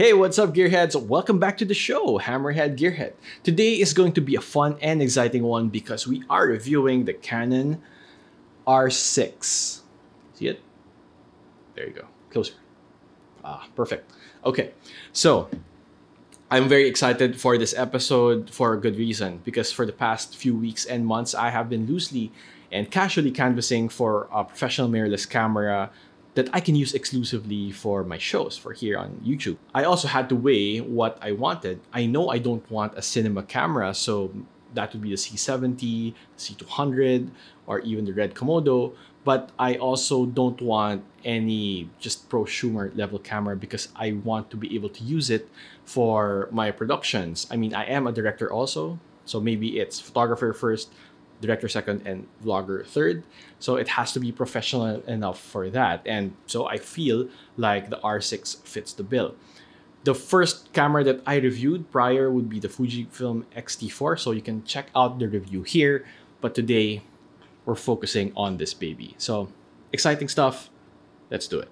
Hey, what's up gearheads? Welcome back to the show, Hammerhead Gearhead. Today is going to be a fun and exciting one because we are reviewing the Canon R6. See it? There you go, closer. Ah, perfect. Okay, so I'm very excited for this episode for a good reason, because for the past few weeks and months, I have been loosely and casually canvassing for a professional mirrorless camera that I can use exclusively for my shows, for here on YouTube. I also had to weigh what I wanted. I know I don't want a cinema camera, so that would be the C70, C200, or even the Red Komodo, but I also don't want any just prosumer level camera because I want to be able to use it for my productions. I mean, I am a director also, so maybe it's photographer first, director second, and vlogger third. So it has to be professional enough for that. And so I feel like the R6 fits the bill. The first camera that I reviewed prior would be the Fujifilm X-T4. So you can check out the review here. But today we're focusing on this baby. So exciting stuff. Let's do it.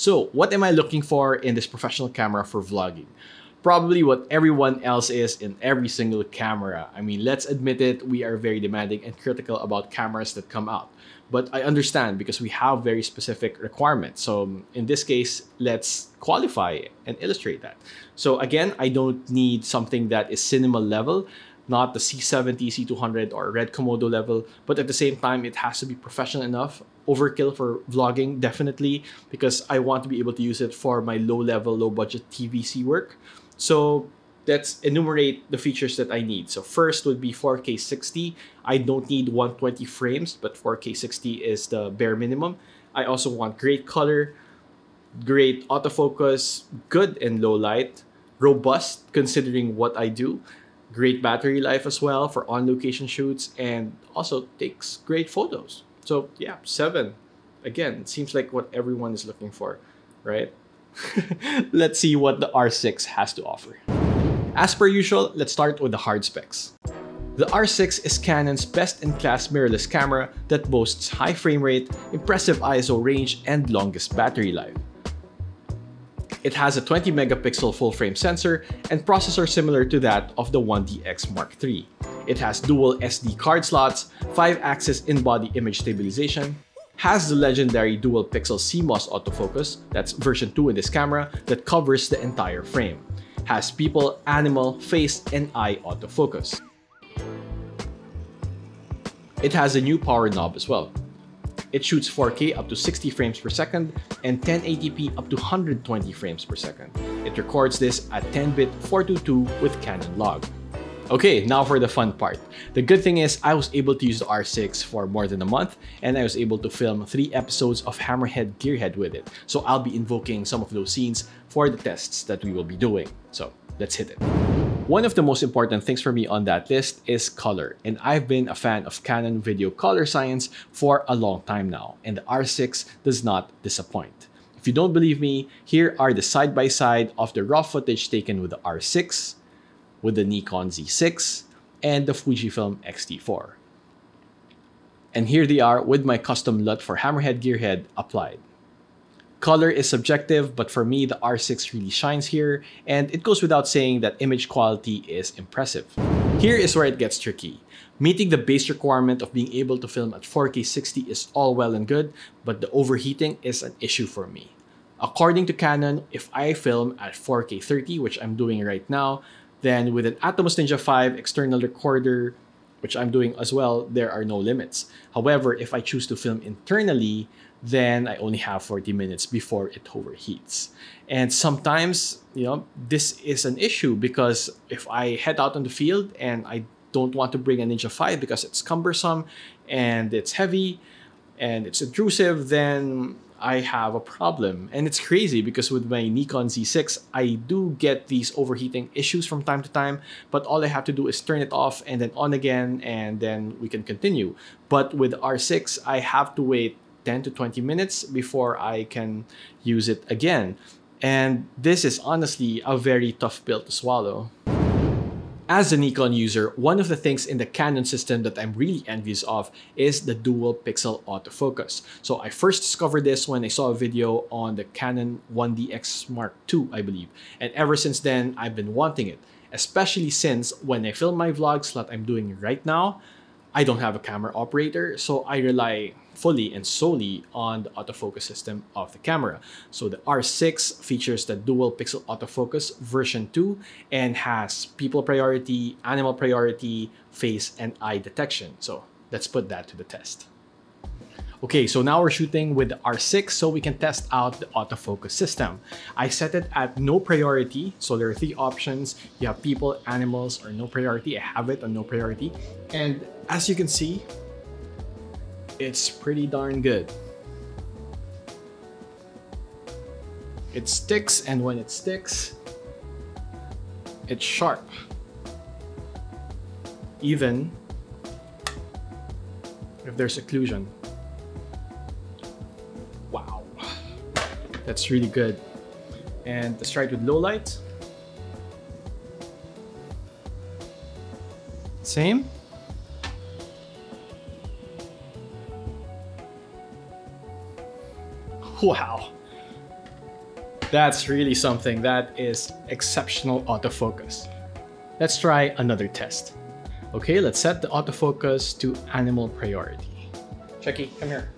So what am I looking for in this professional camera for vlogging? Probably what everyone else is in every single camera. I mean, let's admit it, we are very demanding and critical about cameras that come out. But I understand because we have very specific requirements. So in this case, let's qualify and illustrate that. So again, I don't need something that is cinema level, not the C70, C200, or Red Komodo level, but at the same time, it has to be professional enough. Overkill for vlogging, definitely, because I want to be able to use it for my low-level, low-budget TVC work. So let's enumerate the features that I need. So first would be 4K 60. I don't need 120 frames, but 4K 60 is the bare minimum. I also want great color, great autofocus, good in low light, robust considering what I do, great battery life as well for on-location shoots, and also takes great photos. So yeah, 7. Again, it seems like what everyone is looking for, right? Let's see what the R6 has to offer. As per usual, let's start with the hard specs. The R6 is Canon's best-in-class mirrorless camera that boasts high frame rate, impressive ISO range, and longest battery life. It has a 20-megapixel full-frame sensor and processor similar to that of the 1DX Mark III. It has dual SD card slots, 5-axis in-body image stabilization, has the legendary Dual-Pixel CMOS autofocus, that's version 2 in this camera, that covers the entire frame, has people, animal, face, and eye autofocus. It has a new power knob as well. It shoots 4K up to 60 frames per second and 1080p up to 120 frames per second. It records this at 10-bit 422 with Canon Log. Okay, now for the fun part. The good thing is I was able to use the R6 for more than a month, and I was able to film 3 episodes of Hammerhead Gearhead with it. So I'll be invoking some of those scenes for the tests that we will be doing. So let's hit it. One of the most important things for me on that list is color, and I've been a fan of Canon video color science for a long time now, and the R6 does not disappoint. If you don't believe me, here are the side-by-side of the raw footage taken with the R6, with the Nikon Z6, and the Fujifilm X-T4. And here they are with my custom LUT for Hammerhead Gearhead applied. Color is subjective, but for me, the R6 really shines here, and it goes without saying that image quality is impressive. Here is where it gets tricky. Meeting the base requirement of being able to film at 4K 60 is all well and good, but the overheating is an issue for me. According to Canon, if I film at 4K 30, which I'm doing right now, then with an Atomos Ninja V external recorder, which I'm doing as well, there are no limits. However, if I choose to film internally, then I only have 40 minutes before it overheats. And sometimes, you know, this is an issue because if I head out on the field and I don't want to bring a Ninja 5 because it's cumbersome and it's heavy and it's intrusive, then I have a problem. And it's crazy because with my Nikon Z6, I do get these overheating issues from time to time, but all I have to do is turn it off and then on again, and then we can continue. But with R6, I have to wait 10 to 20 minutes before I can use it again. And this is honestly a very tough pill to swallow. As a Nikon user, one of the things in the Canon system that I'm really envious of is the dual-pixel autofocus. So I first discovered this when I saw a video on the Canon 1DX Mark II, I believe. And ever since then, I've been wanting it, especially since when I film my vlogs like I'm doing right now, I don't have a camera operator, so I rely fully and solely on the autofocus system of the camera. So the R6 features the dual pixel autofocus version 2 and has people priority, animal priority, face and eye detection. So let's put that to the test. Okay, so now we're shooting with the R6 so we can test out the autofocus system. I set it at no priority. So there are three options. You have people, animals, or no priority. I have it on no priority. And as you can see, it's pretty darn good. It sticks, and when it sticks, it's sharp. Even if there's occlusion. That's really good. And let's try it with low light. Same. Wow. That's really something. That is exceptional autofocus. Let's try another test. Okay, let's set the autofocus to animal priority. Chucky, come here.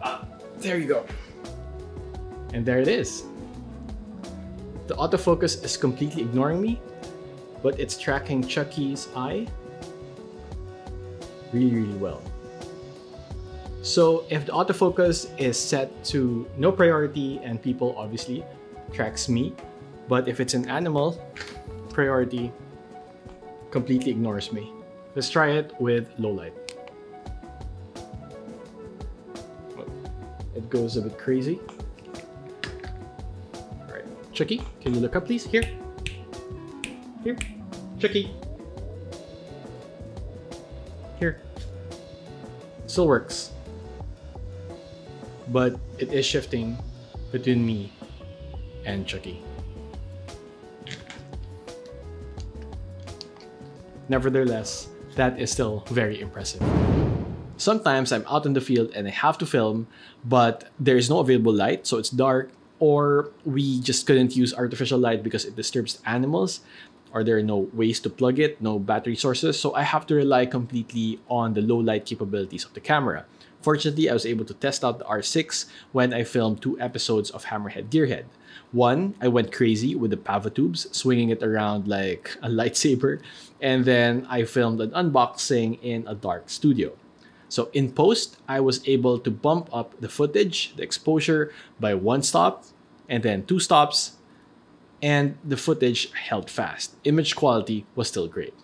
Ah, there you go. And there it is. The autofocus is completely ignoring me, but it's tracking Chucky's eye really, really well. So if the autofocus is set to no priority and people, obviously tracks me, but if it's an animal, priority completely ignores me. Let's try it with low light. It goes a bit crazy. Chucky, can you look up, please? Here. Here. Chucky. Here. Still works. But it is shifting between me and Chucky. Nevertheless, that is still very impressive. Sometimes I'm out in the field and I have to film, but there is no available light, so it's dark. Or we just couldn't use artificial light because it disturbs animals, or there are no ways to plug it, no battery sources, so I have to rely completely on the low light capabilities of the camera. Fortunately, I was able to test out the R6 when I filmed 2 episodes of Hammerhead Gearhead. One, I went crazy with the Pava tubes, swinging it around like a lightsaber, and then I filmed an unboxing in a dark studio. So in post, I was able to bump up the footage, the exposure by 1 stop and then 2 stops, and the footage held fast. Image quality was still great.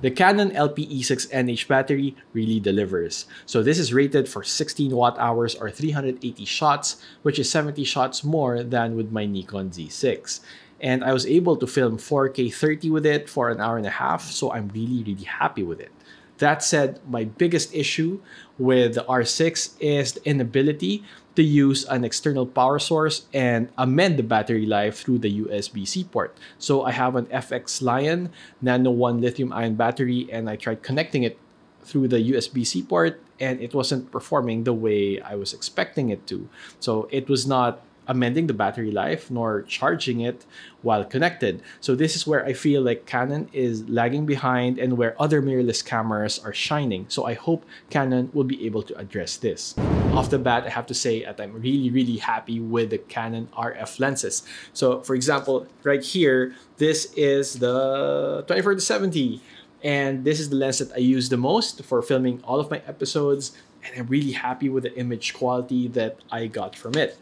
The Canon LP-E6NH battery really delivers. So this is rated for 16 watt hours or 380 shots, which is 70 shots more than with my Nikon Z6. And I was able to film 4K 30 with it for an hour and a half, so I'm really, really happy with it. That said, my biggest issue with the R6 is the inability to use an external power source and amend the battery life through the USB-C port. So I have an FX Lion Nano One lithium-ion battery, and I tried connecting it through the USB-C port, and it wasn't performing the way I was expecting it to. So it was not amending the battery life nor charging it while connected. So this is where I feel like Canon is lagging behind and where other mirrorless cameras are shining. So I hope Canon will be able to address this. Off the bat, I have to say that I'm really, really happy with the Canon RF lenses. So for example, right here, this is the 24-70. And this is the lens that I use the most for filming all of my episodes. And I'm really happy with the image quality that I got from it.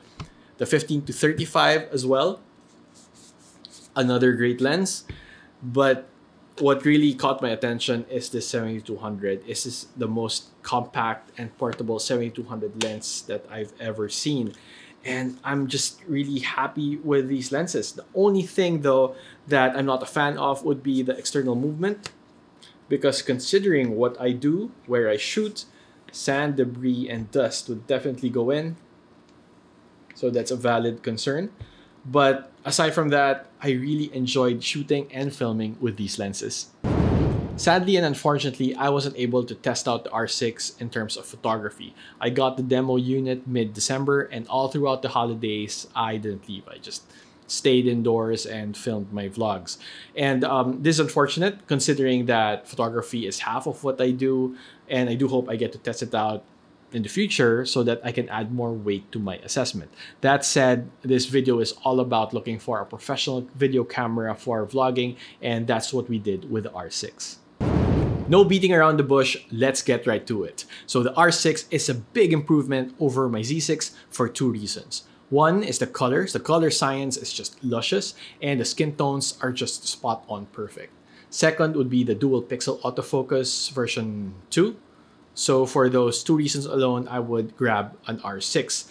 The 15-35 as well, another great lens. But what really caught my attention is this 70-200. This is the most compact and portable 70-200 lens that I've ever seen. And I'm just really happy with these lenses. The only thing though that I'm not a fan of would be the external movement, because considering what I do, where I shoot, sand, debris, and dust would definitely go in. So that's a valid concern. But aside from that, I really enjoyed shooting and filming with these lenses. Sadly and unfortunately, I wasn't able to test out the R6 in terms of photography. I got the demo unit mid-December, and all throughout the holidays, I didn't leave. I just stayed indoors and filmed my vlogs. And this is unfortunate considering that photography is half of what I do, and I do hope I get to test it out in the future so that I can add more weight to my assessment. That said, this video is all about looking for a professional video camera for vlogging, and that's what we did with the R6. No beating around the bush, let's get right to it. So the R6 is a big improvement over my Z6 for two reasons. One is the colors. The color science is just luscious, and the skin tones are just spot on perfect. Second would be the Dual-Pixel Autofocus version 2. So for those two reasons alone, I would grab an R6.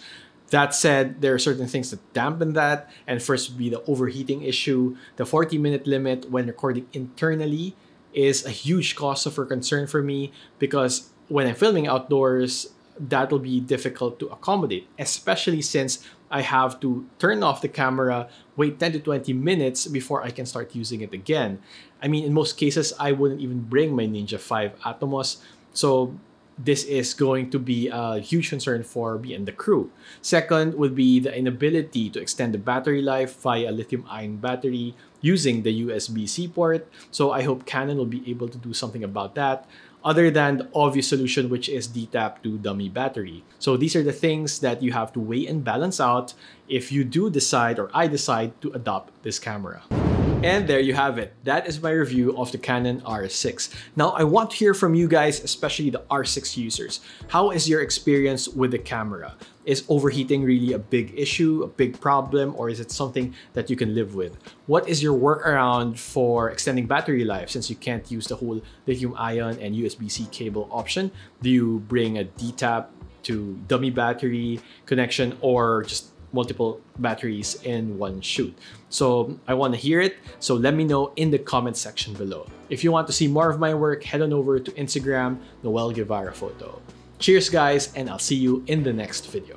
That said, there are certain things that dampen that, and first would be the overheating issue. The 40-minute limit when recording internally is a huge cause for concern for me, because when I'm filming outdoors, that will be difficult to accommodate, especially since I have to turn off the camera, wait 10 to 20 minutes before I can start using it again. I mean, in most cases, I wouldn't even bring my Ninja V Atomos, so this is going to be a huge concern for me and the crew. Second would be the inability to extend the battery life via a lithium-ion battery using the USB-C port. So I hope Canon will be able to do something about that, other than the obvious solution, which is DTAP to dummy battery. So these are the things that you have to weigh and balance out if you do decide, or I decide, to adopt this camera. And there you have it. That is my review of the Canon R6. Now, I want to hear from you guys, especially the R6 users. How is your experience with the camera? Is overheating really a big issue, a big problem, or is it something that you can live with? What is your workaround for extending battery life, since you can't use the whole lithium-ion and USB-C cable option? Do you bring a DTAP to dummy battery connection, or just multiple batteries in one shoot? So I want to hear it. So let me know in the comment section below. If you want to see more of my work, head on over to Instagram, Noel Guevara Photo. Cheers guys, and I'll see you in the next video.